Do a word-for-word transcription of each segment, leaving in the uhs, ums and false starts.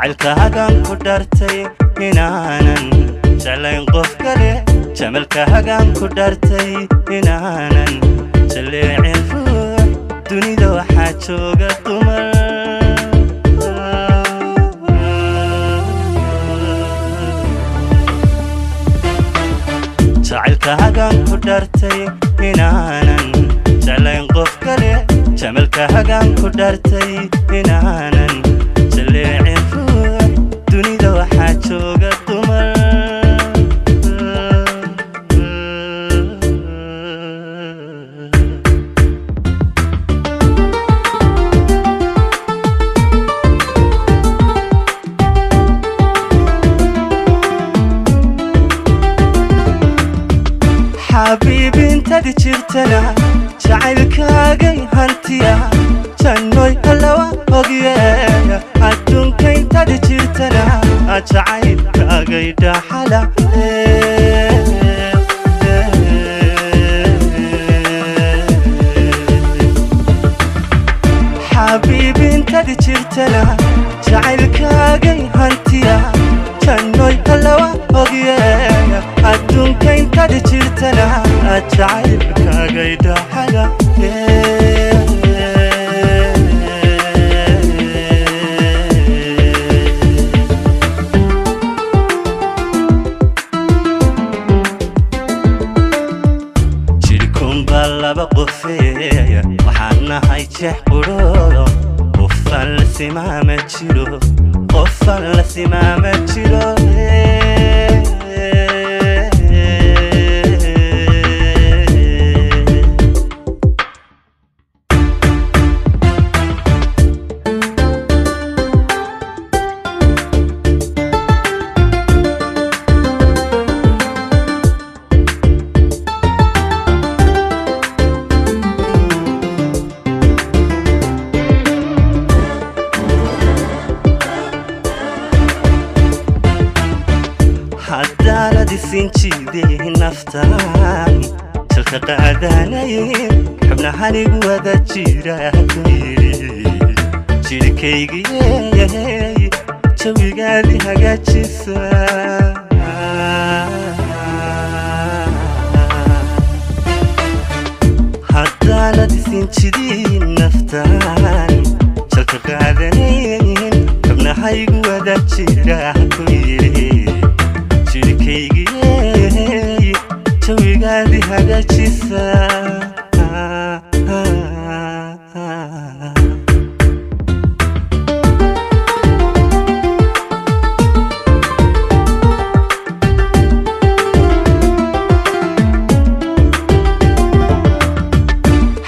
جعلك هقام قدرتي إنانا شلا ينقف كلي شملك هقام قدرتي إنانا شلي عفو دوني دو حاتشو قدومر جعلك هقام قدرتي إنانا شلا ينقف كلي شملك هقام قدرتي إنانا شلي عفو دوني دو حاتشو قدومر حبيبي انت دي جرتنا جعلك اقل هانتيا جنوي هلوا وقيا عدونك انت دي جرتنا جعلك اقل دحلا حبيبي انت دي جرتنا جعلك اقل هانتيا جنوي هلوا وقيا عدونك انت دي جرتنا أنا أتعبك قيد حلا جيركم بالله بقفية وحنا هيجح قرور قفا لسما ما تشيرو قفا لسما ما تشيرو حدانا دي سنتي بيه نفتان تلقى قعداني حبنا حالي قوة جيراتي جيركي جيري تبي قادي هقاتي سا حدانا دي سنتي دي نفتان تلقى قعداني حبنا حالي قوة جيراتي Chirikegi, chowigadi hagachisa.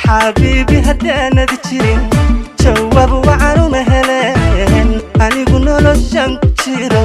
Habibi hadana dichirin, jawabu waaru mahalan. Ani gunolo shamchiro.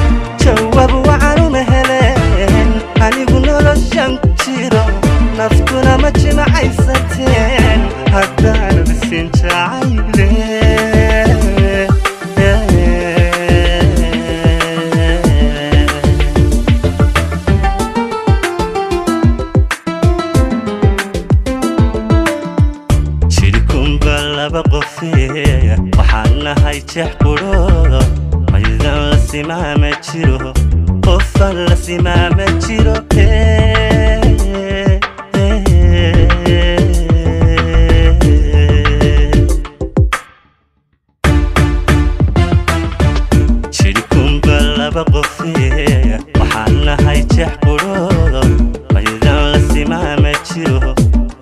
جواب وعرو مهلين علي قلنا رجم تشيرو نفتنا ما تجمعي ستين هدانا بس انت عايلين وحنا هيجح قرورو ميزان لسما ما تشيرو قفا لسما ما تشيرو جيركم بالله بقفية وحنا هيجح قرورو ميزان لسما ما تشيرو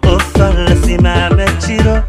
قفا لسما ما تشيرو